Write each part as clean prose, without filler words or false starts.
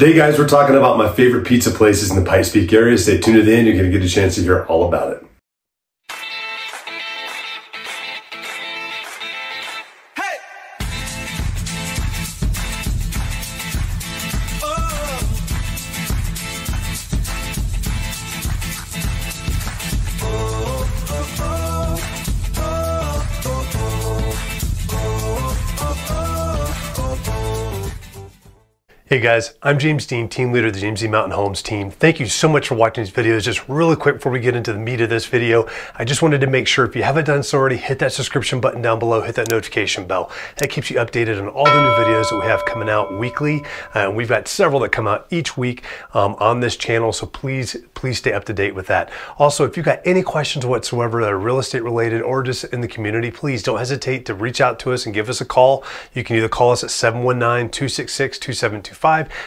Today, guys, we're talking about my favorite pizza places in the Pikes Peak area. Stay tuned in, you're going to get a chance to hear all about it. Hey guys, I'm James Dean, team leader of the James Dean Mountain Homes team. Thank you so much for watching these videos. Just really quick before we get into the meat of this video, I just wanted to make sure if you haven't done so already, hit that subscription button down below, hit that notification bell. That keeps you updated on all the new videos that we have coming out weekly. We've got several that come out each week on this channel, so please stay up to date with that. Also, if you've got any questions whatsoever that are real estate related or just in the community, please don't hesitate to reach out to us and give us a call. You can either call us at 719-266-2725.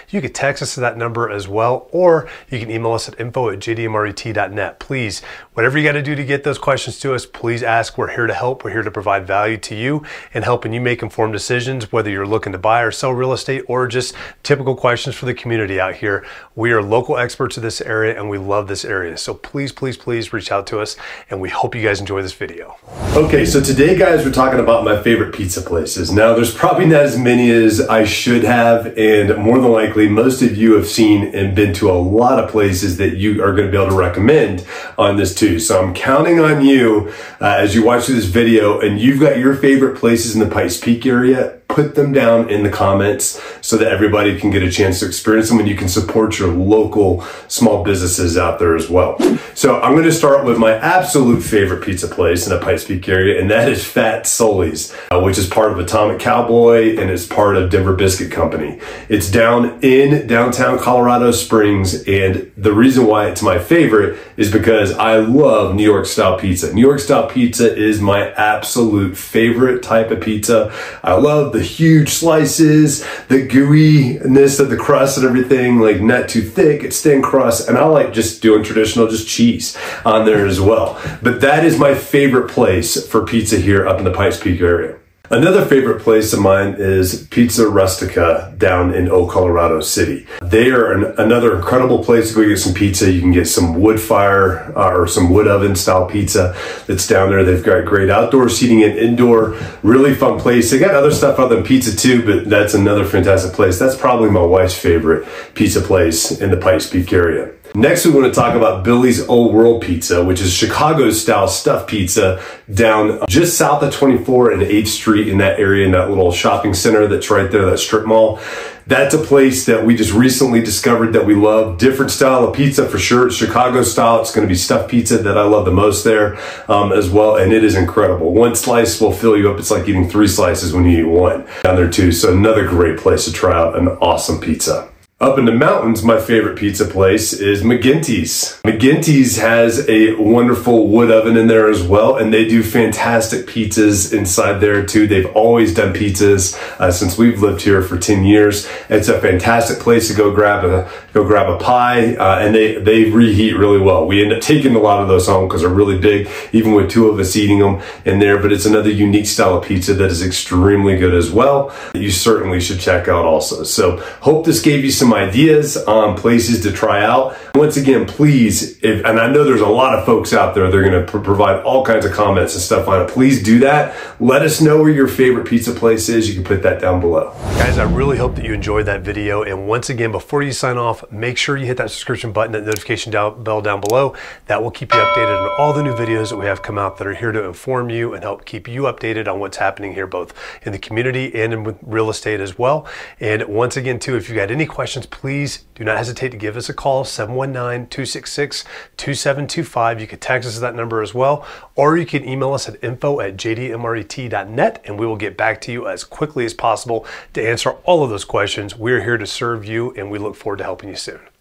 You can text us to that number as well, or you can email us at info@jdmret.net. Please, whatever you got to do to get those questions to us, please ask. We're here to help. We're here to provide value to you and helping you make informed decisions, whether you're looking to buy or sell real estate or just typical questions for the community out here. We are local experts of this area and we love this area. So please, please, please reach out to us, and we hope you guys enjoy this video. Okay, so today, guys, we're talking about my favorite pizza places. Now, there's probably not as many as I should have, and more than likely, most of you have seen and been to a lot of places that you are going to be able to recommend on this too. So I'm counting on you as you watch this video and you've got your favorite places in the Pikes Peak area. Put them down in the comments so that everybody can get a chance to experience them and you can support your local small businesses out there as well. So I'm going to start with my absolute favorite pizza place in the Pikes Peak area, and that is Fat Sully's, which is part of Atomic Cowboy and is part of Denver Biscuit Company. It's down in downtown Colorado Springs, and the reason why it's my favorite is because I love New York style pizza. New York style pizza is my absolute favorite type of pizza. I love the huge slices, the gooiness of the crust and everything, like not too thick, it's thin crust, and I like just doing traditional just cheese on there as well. But that is my favorite place for pizza here up in the Pikes Peak area. Another favorite place of mine is Pizza Rustica down in Old Colorado City. They are another incredible place to go get some pizza. You can get some wood fire or some wood oven style pizza that's down there. They've got great outdoor seating and indoor, really fun place. They got other stuff other than pizza too, but that's another fantastic place. That's probably my wife's favorite pizza place in the Pikes Peak area. Next, we want to talk about Billy's Old World Pizza, which is Chicago-style stuffed pizza down just south of 24 and 8th Street in that area, in that little shopping center that's right there, that strip mall. That's a place that we just recently discovered that we love. Different style of pizza for sure. It's Chicago style. It's going to be stuffed pizza that I love the most there as well. And it is incredible. One slice will fill you up. It's like eating three slices when you eat one down there too. So another great place to try out an awesome pizza. Up in the mountains, my favorite pizza place is McGinty's. McGinty's has a wonderful wood oven in there as well, and they do fantastic pizzas inside there too. They've always done pizzas since we've lived here for 10 years. It's a fantastic place to go grab a pie, and they reheat really well. We end up taking a lot of those home because they're really big, even with two of us eating them in there, but it's another unique style of pizza that is extremely good as well, that you certainly should check out also. So hope this gave you some ideas on places to try out. Once again, please, and I know there's a lot of folks out there, they're going to provide all kinds of comments and stuff on it. Please do that. Let us know where your favorite pizza place is. You can put that down below. Guys, I really hope that you enjoyed that video. And once again, before you sign off, make sure you hit that subscription button, that notification bell down below. That will keep you updated on all the new videos that we have come out that are here to inform you and help keep you updated on what's happening here, both in the community and in real estate as well. And once again, too, if you've got any questions, please do not hesitate to give us a call, 719-266-2725. You can text us that number as well, or you can email us at info@jdmret.net, and we will get back to you as quickly as possible to answer all of those questions. We're here to serve you, and we look forward to helping you soon.